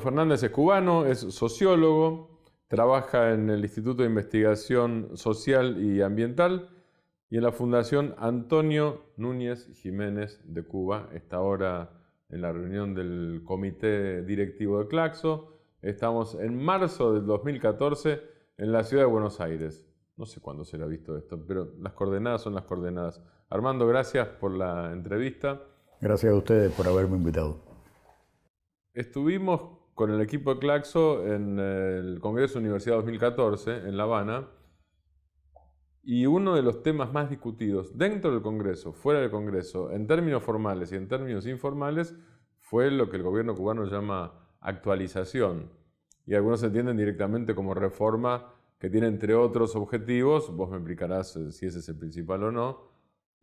Fernando Fernández es cubano, es sociólogo, trabaja en el Instituto de Investigación Social y Ambiental y en la Fundación Antonio Núñez Jiménez de Cuba. Está ahora en la reunión del Comité Directivo de CLACSO. Estamos en marzo del 2014 en la ciudad de Buenos Aires. No sé cuándo será visto esto, pero las coordenadas son las coordenadas. Armando, gracias por la entrevista. Gracias a ustedes por haberme invitado. Estuvimos con el equipo de CLACSO en el Congreso Universidad 2014 en La Habana y uno de los temas más discutidos dentro del Congreso, fuera del Congreso, en términos formales y en términos informales, fue lo que el gobierno cubano llama actualización. Y algunos entienden directamente como reforma que tiene, entre otros objetivos, vos me explicarás si ese es el principal o no,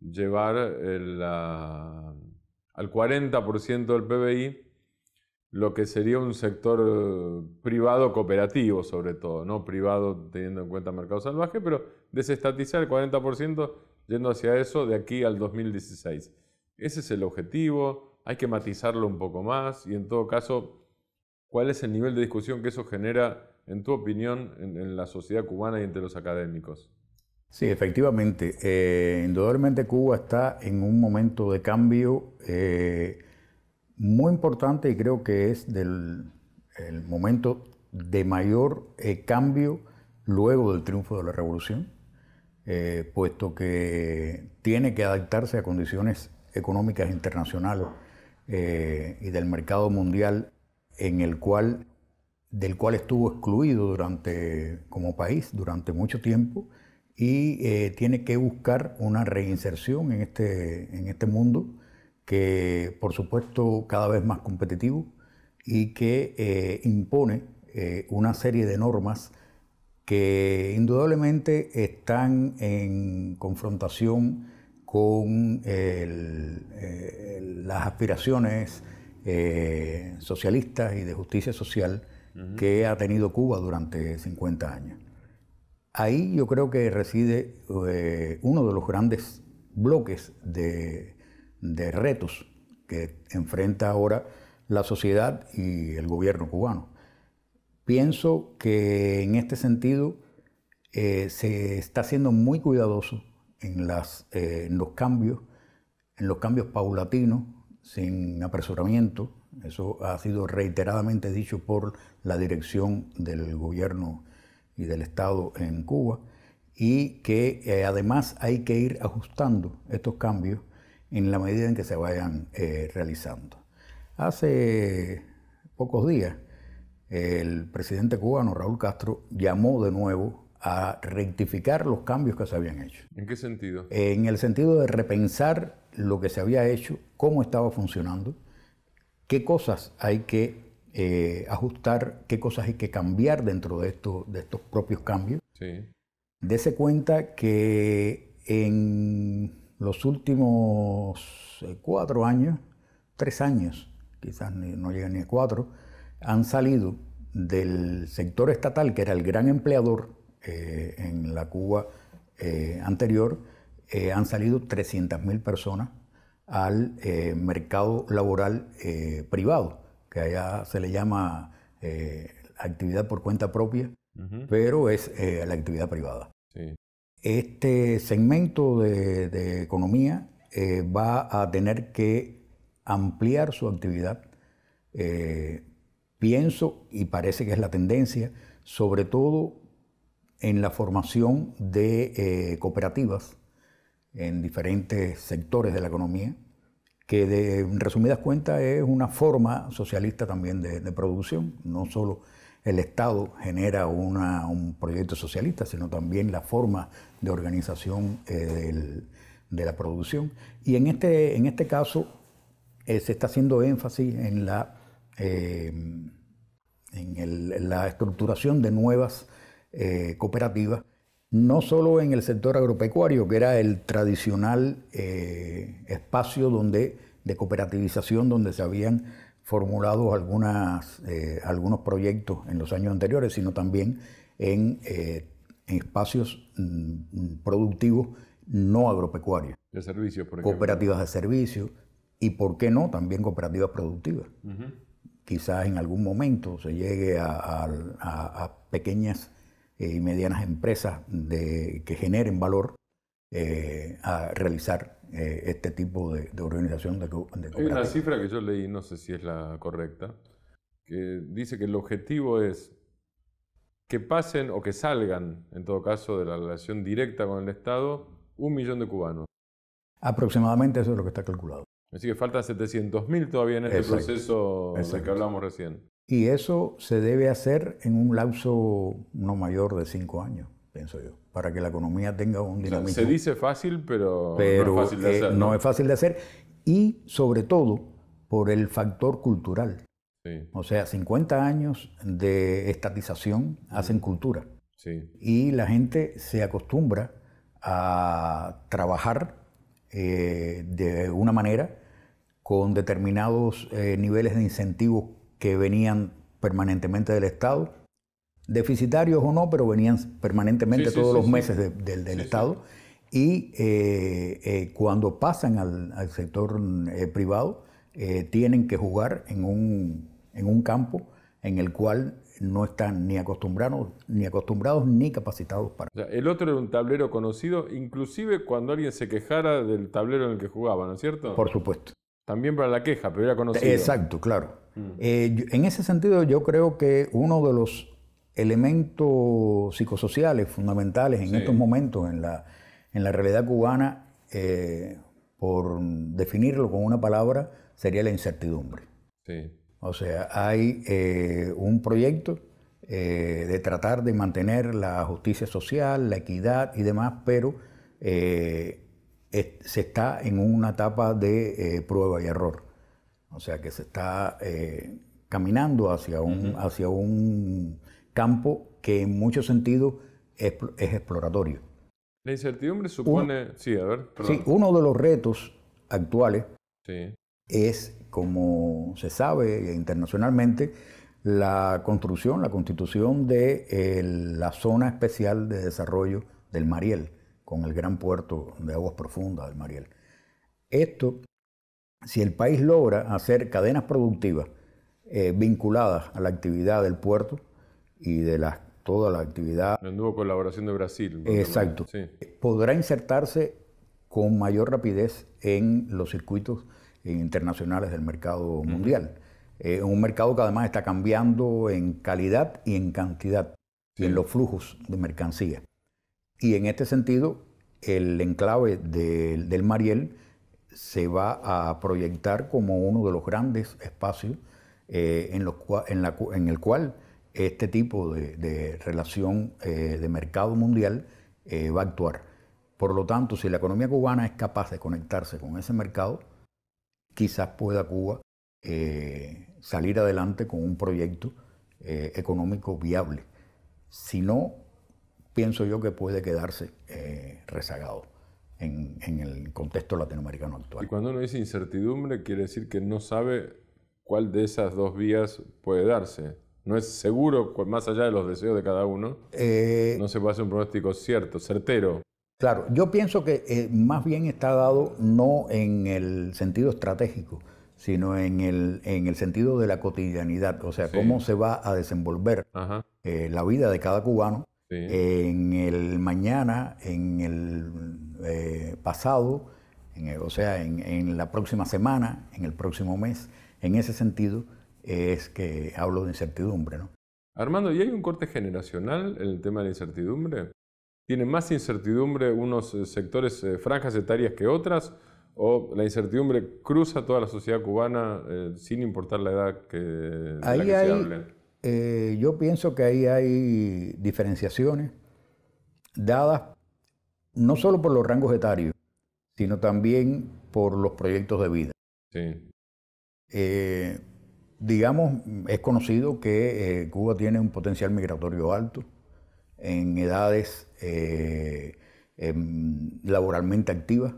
llevar al 40% del PBI lo que sería un sector privado cooperativo, sobre todo, no privado teniendo en cuenta mercado salvaje, pero desestatizar el 40% yendo hacia eso de aquí al 2016. Ese es el objetivo, hay que matizarlo un poco más y en todo caso, ¿cuál es el nivel de discusión que eso genera, en tu opinión, en la sociedad cubana y entre los académicos? Sí, efectivamente. Indudablemente Cuba está en un momento de cambio muy importante y creo que es el momento de mayor cambio luego del triunfo de la revolución, puesto que tiene que adaptarse a condiciones económicas internacionales y del mercado mundial del cual estuvo excluido como país durante mucho tiempo y tiene que buscar una reinserción en este mundo que, por supuesto, cada vez más competitivo y que impone una serie de normas que indudablemente están en confrontación con las aspiraciones socialistas y de justicia social que ha tenido Cuba durante 50 años. Ahí yo creo que reside uno de los grandes bloques de retos que enfrenta ahora la sociedad y el gobierno cubano. Pienso que en este sentido se está siendo muy cuidadoso en los cambios paulatinos, sin apresuramiento. Eso ha sido reiteradamente dicho por la dirección del gobierno y del Estado en Cuba y que además hay que ir ajustando estos cambios en la medida en que se vayan realizando. Hace pocos días el presidente cubano Raúl Castro llamó de nuevo a rectificar los cambios que se habían hecho. ¿En qué sentido? En el sentido de repensar lo que se había hecho, cómo estaba funcionando, qué cosas hay que ajustar, qué cosas hay que cambiar dentro de estos propios cambios. Sí. Dese cuenta que en los últimos 4 años, 3 años, quizás no llegan ni a 4, han salido del sector estatal, que era el gran empleador en la Cuba anterior, han salido 300.000 personas al mercado laboral privado, que allá se le llama actividad por cuenta propia, pero es la actividad privada. Sí. Este segmento de economía va a tener que ampliar su actividad, pienso, y parece que es la tendencia, sobre todo en la formación de cooperativas en diferentes sectores de la economía, que en resumidas cuentas es una forma socialista también de producción. No solo el Estado genera un proyecto socialista, sino también la forma de organización de la producción. Y en este caso se está haciendo énfasis en la estructuración de nuevas cooperativas, no solo en el sector agropecuario, que era el tradicional espacio de cooperativización donde se habían formulado algunos proyectos en los años anteriores, sino también en espacios productivos no agropecuarios. De servicios, por ejemplo. Cooperativas de servicios y, ¿por qué no?, también cooperativas productivas. Quizás en algún momento se llegue a pequeñas y medianas empresas que generen valor a realizar este tipo de organización de cooperativas. Hay una cifra que yo leí, no sé si es la correcta, que dice que el objetivo es que pasen o que salgan, en todo caso, de la relación directa con el Estado, 1 millón de cubanos. Aproximadamente eso es lo que está calculado. Así que faltan 700.000 todavía en este proceso del que hablamos recién. Y eso se debe hacer en un lapso no mayor de 5 años, pienso yo, para que la economía tenga un dinamismo. O sea, se dice fácil, pero no es fácil de hacer. No es fácil de hacer, y sobre todo por el factor cultural. Sí. O sea, 50 años de estatización hacen cultura. Sí. Y la gente se acostumbra a trabajar de una manera con determinados niveles de incentivos que venían permanentemente del Estado, deficitarios o no, pero venían permanentemente todos los meses del Estado. Sí. Y cuando pasan al sector privado, tienen que jugar en un campo en el cual no están ni acostumbrados ni capacitados para. O sea, el otro era un tablero conocido, inclusive cuando alguien se quejara del tablero en el que jugaba, ¿no es cierto? Por supuesto. También para la queja, pero era conocido. Exacto, claro. En ese sentido, yo creo que uno de los elementos psicosociales fundamentales en estos momentos en la realidad cubana, por definirlo con una palabra, sería la incertidumbre. Sí. O sea, hay un proyecto de tratar de mantener la justicia social, la equidad y demás, pero se está en una etapa de prueba y error. O sea, que se está caminando hacia un campo que en muchos sentidos es exploratorio. La incertidumbre supone... uno de los retos actuales es, como se sabe internacionalmente, la constitución de la Zona Especial de Desarrollo del Mariel, con el gran puerto de aguas profundas del Mariel. Esto, si el país logra hacer cadenas productivas vinculadas a la actividad del puerto y de toda la actividad... La nueva colaboración de Brasil. Exacto. Sí. Podrá insertarse con mayor rapidez en los circuitos internacionales del mercado mundial. Un mercado que además está cambiando en calidad y en cantidad, en los flujos de mercancía. Y en este sentido, el enclave del Mariel se va a proyectar como uno de los grandes espacios en el cual este tipo de relación de mercado mundial va a actuar. Por lo tanto, si la economía cubana es capaz de conectarse con ese mercado, quizás pueda Cuba salir adelante con un proyecto económico viable. Si no, pienso yo que puede quedarse rezagado en el contexto latinoamericano actual. Y cuando uno dice incertidumbre, quiere decir que no sabe cuál de esas dos vías puede darse. No es seguro, más allá de los deseos de cada uno, no se puede hacer un pronóstico cierto, certero. Claro, yo pienso que más bien está dado no en el sentido estratégico, sino en el sentido de la cotidianidad, o sea, cómo se va a desenvolver la vida de cada cubano en el mañana, en el pasado, o sea, en la próxima semana, en el próximo mes. En ese sentido es que hablo de incertidumbre, ¿no? Armando, ¿y hay un corte generacional en el tema de la incertidumbre? ¿Tienen más incertidumbre unos sectores, franjas etarias que otras? ¿O la incertidumbre cruza toda la sociedad cubana sin importar la edad de la que se hable? Yo pienso que ahí hay diferenciaciones dadas no solo por los rangos etarios, sino también por los proyectos de vida. Sí. Digamos, es conocido que Cuba tiene un potencial migratorio alto en edades laboralmente activas,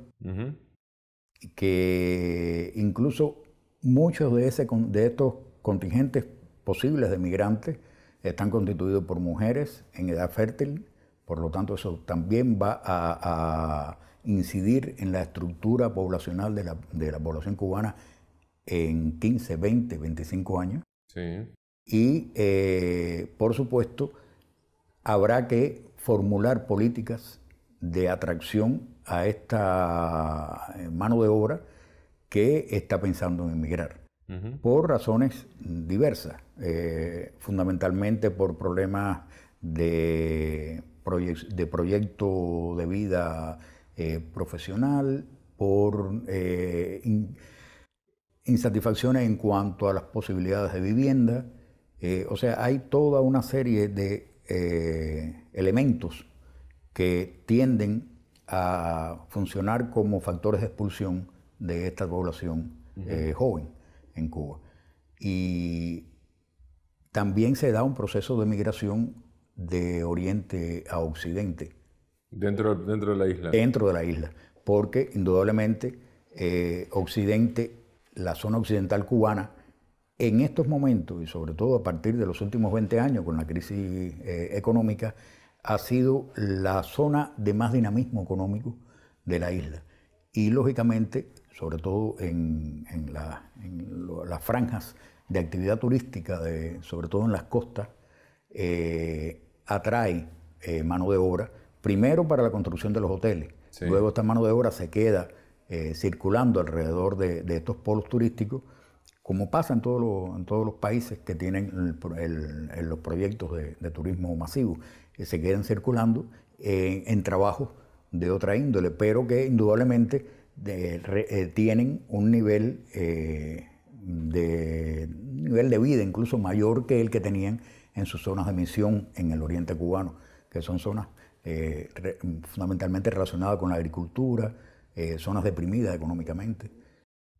que incluso muchos de estos contingentes posibles de migrantes están constituidos por mujeres en edad fértil, por lo tanto eso también va a incidir en la estructura poblacional de la población cubana en 15, 20, 25 años. Sí. Y, por supuesto, habrá que formular políticas de atracción a esta mano de obra que está pensando en emigrar, por razones diversas, fundamentalmente por problemas de proyecto de vida profesional, por insatisfacciones en cuanto a las posibilidades de vivienda. O sea, hay toda una serie de elementos que tienden a funcionar como factores de expulsión de esta población joven en Cuba. Y también se da un proceso de migración de Oriente a Occidente. Dentro de la isla. Dentro de la isla, porque indudablemente Occidente, la zona occidental cubana, en estos momentos, y sobre todo a partir de los últimos 20 años con la crisis económica, ha sido la zona de más dinamismo económico de la isla. Y lógicamente, sobre todo en las franjas de actividad turística, sobre todo en las costas, atrae mano de obra, primero para la construcción de los hoteles, sí. Luego esta mano de obra se queda circulando alrededor de estos polos turísticos, como pasa en todos los países que tienen los proyectos de turismo masivo, que se quedan circulando en trabajos de otra índole, pero que indudablemente tienen un nivel de vida incluso mayor que el que tenían en sus zonas de misión en el oriente cubano, que son zonas fundamentalmente relacionadas con la agricultura, zonas deprimidas económicamente.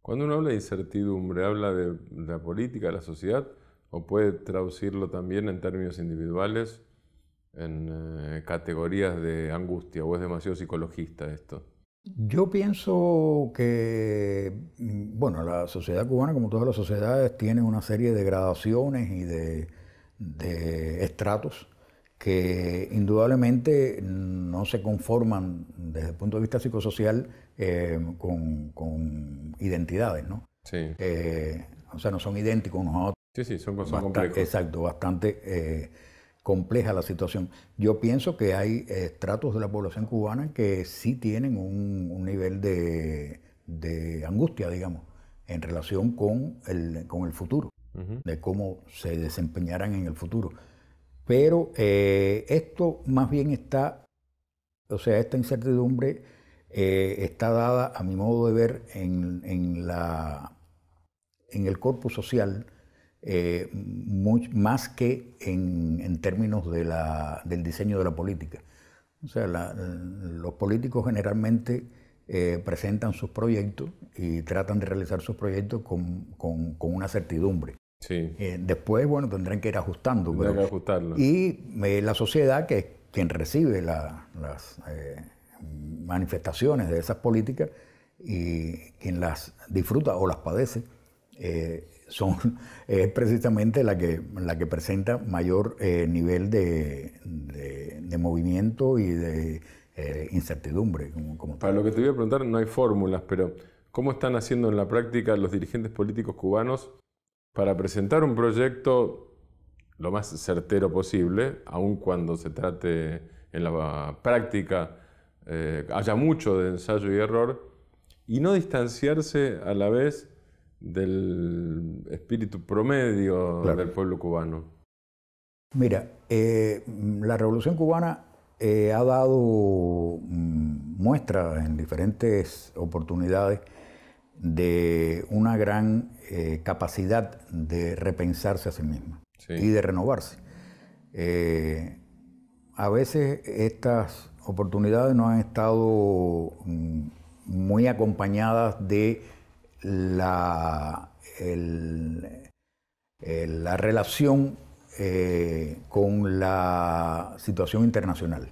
Cuando uno habla de incertidumbre, ¿habla de la política, de la sociedad? ¿O puede traducirlo también en términos individuales, en categorías de angustia? ¿O es demasiado psicologista esto? Yo pienso que, bueno, la sociedad cubana, como todas las sociedades, tiene una serie de gradaciones y de estratos que indudablemente no se conforman desde el punto de vista psicosocial con identidades, ¿no? Sí. O sea, no son idénticos unos a otros. Sí, sí, son complejos. Exacto, bastante compleja la situación. Yo pienso que hay estratos de la población cubana que sí tienen un nivel de angustia, digamos, en relación con el futuro, de cómo se desempeñarán en el futuro. Pero esto más bien está, o sea, esta incertidumbre está dada, a mi modo de ver, en el corpus social, más que en términos del diseño de la política. O sea, los políticos generalmente presentan sus proyectos y tratan de realizar sus proyectos con una certidumbre. Sí. Después, bueno, tendrán que ir ajustando. Tendrán que ajustarlo. Y la sociedad, que es quien recibe las manifestaciones de esas políticas y quien las disfruta o las padece, es precisamente la que presenta mayor nivel de movimiento y de incertidumbre. Para lo que te voy a preguntar, no hay fórmulas, pero ¿cómo están haciendo en la práctica los dirigentes políticos cubanos para presentar un proyecto lo más certero posible, aun cuando se trate en la práctica, haya mucho de ensayo y error, y no distanciarse a la vez del espíritu promedio del pueblo cubano? Mira, la Revolución Cubana ha dado muestras en diferentes oportunidades de una gran capacidad de repensarse a sí misma, sí, y de renovarse. A veces estas oportunidades no han estado muy acompañadas de la relación con la situación internacional.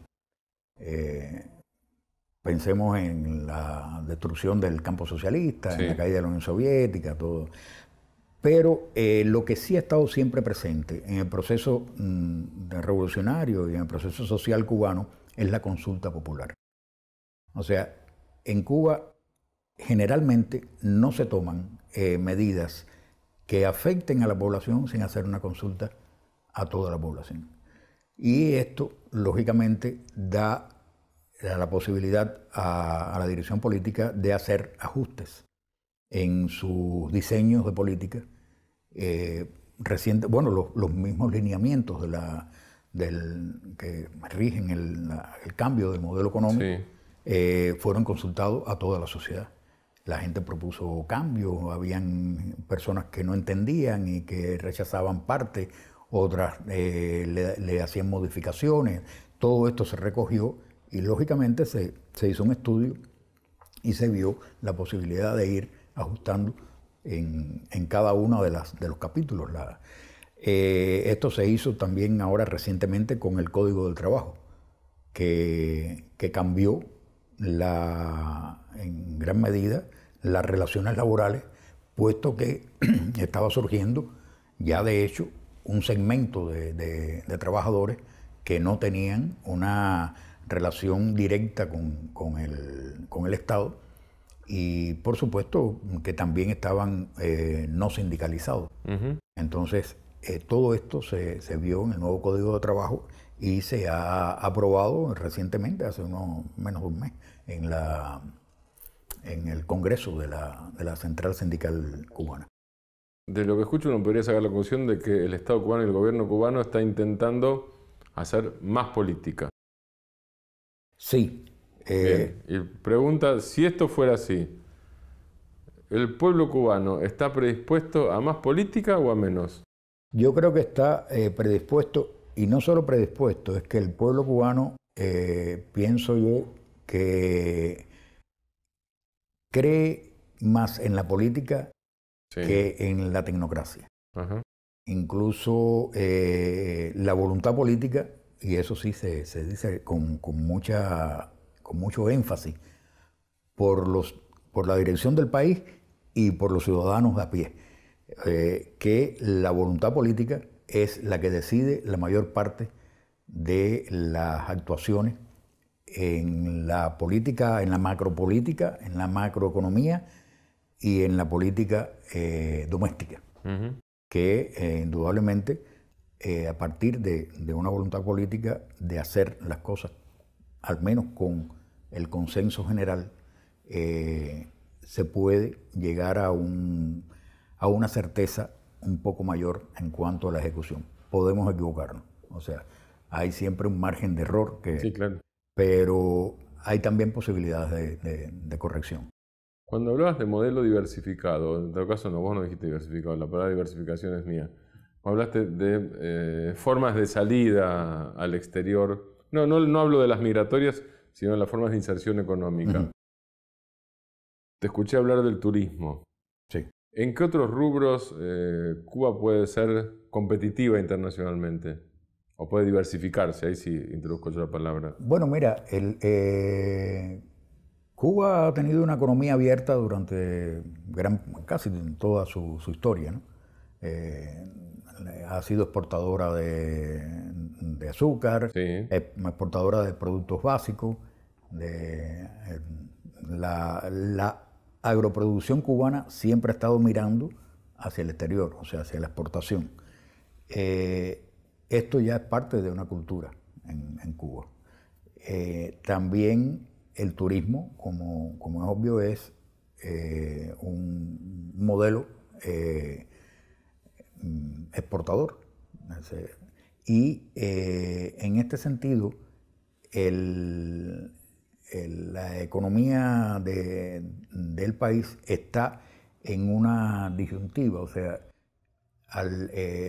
Pensemos en la destrucción del campo socialista, sí, en la caída de la Unión Soviética, todo. Pero lo que sí ha estado siempre presente en el proceso revolucionario y en el proceso social cubano es la consulta popular. O sea, en Cuba generalmente no se toman medidas que afecten a la población sin hacer una consulta a toda la población. Y esto, lógicamente, da la posibilidad a la dirección política de hacer ajustes en sus diseños de política recientes, bueno, los mismos lineamientos de que rigen el cambio del modelo económico, sí, fueron consultados a toda la sociedad. La gente propuso cambios, habían personas que no entendían y que rechazaban parte, otras le hacían modificaciones. Todo esto se recogió y lógicamente se hizo un estudio y se vio la posibilidad de ir ajustando en cada uno de los capítulos. Esto se hizo también ahora recientemente con el Código del Trabajo, que cambió en gran medida las relaciones laborales, puesto que estaba surgiendo ya de hecho un segmento de trabajadores que no tenían una relación directa con el Estado y por supuesto que también estaban no sindicalizados. Entonces todo esto se vio en el nuevo Código de Trabajo y se ha aprobado recientemente, hace menos de un mes, en el Congreso de la Central Sindical Cubana. De lo que escucho uno podría sacar la conclusión de que el Estado cubano y el gobierno cubano está intentando hacer más política. Sí. Y pregunta, si esto fuera así, ¿el pueblo cubano está predispuesto a más política o a menos? Yo creo que está predispuesto, y no solo predispuesto, es que el pueblo cubano, pienso yo, que cree más en la política, sí, que en la tecnocracia. Ajá. Incluso la voluntad política, y eso sí se dice con mucho énfasis, por la dirección del país y por los ciudadanos a pie, que la voluntad política es la que decide la mayor parte de las actuaciones en la política, en la macropolítica, en la macroeconomía y en la política doméstica. Uh-huh. Que indudablemente a partir de una voluntad política de hacer las cosas, al menos con el consenso general, se puede llegar a una certeza un poco mayor en cuanto a la ejecución. Podemos equivocarnos, o sea, hay siempre un margen de error, sí, claro, pero hay también posibilidades de corrección. Cuando hablabas de modelo diversificado, en todo caso no, vos no dijiste diversificado, la palabra diversificación es mía, hablaste de formas de salida al exterior, no hablo de las migratorias, sino de las formas de inserción económica. Uh-huh. Te escuché hablar del turismo. Sí. ¿En qué otros rubros Cuba puede ser competitiva internacionalmente? ¿O puede diversificarse? Ahí sí introduzco yo la palabra. Bueno, mira, Cuba ha tenido una economía abierta durante casi toda su historia, ¿no? Ha sido exportadora de azúcar, sí, exportadora de productos básicos, la agroproducción cubana siempre ha estado mirando hacia el exterior, o sea, hacia la exportación. Esto ya es parte de una cultura en Cuba. También el turismo, como es obvio, es un modelo exportador. Y en este sentido, la economía del país está en una disyuntiva, o sea,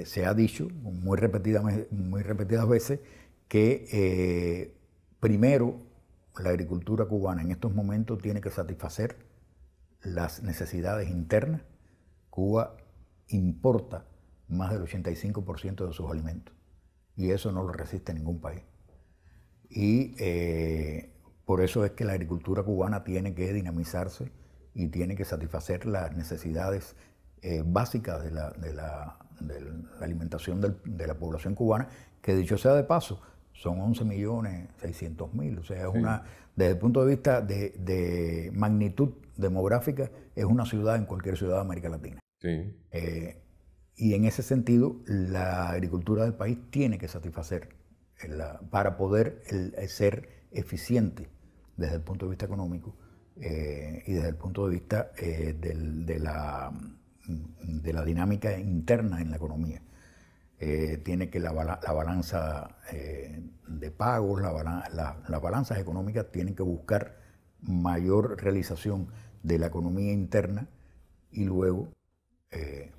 se ha dicho muy repetidas veces que primero la agricultura cubana en estos momentos tiene que satisfacer las necesidades internas. Cuba importa más del 85% de sus alimentos y eso no lo resiste ningún país. Y por eso es que la agricultura cubana tiene que dinamizarse y tiene que satisfacer las necesidades básicas de la alimentación de la población cubana, que dicho sea de paso, son 11.600.000, o sea, es, sí, desde el punto de vista de magnitud demográfica, es una ciudad en cualquier ciudad de América Latina. Sí. Y en ese sentido, la agricultura del país tiene que satisfacer para poder ser eficiente desde el punto de vista económico y desde el punto de vista de la dinámica interna en la economía. Tiene que la balanza de pagos, las balanzas económicas tienen que buscar mayor realización de la economía interna y luego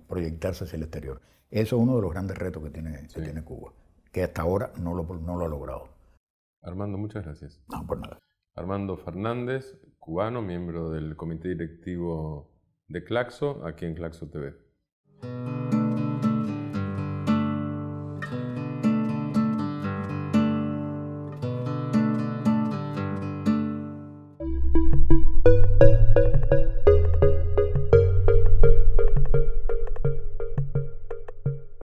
proyectarse hacia el exterior. Eso es uno de los grandes retos que tiene, sí, que tiene Cuba, que hasta ahora no lo ha logrado. Armando, muchas gracias. No, por nada. Armando Fernández, cubano, miembro del Comité Directivo de CLACSO, aquí en CLACSO TV.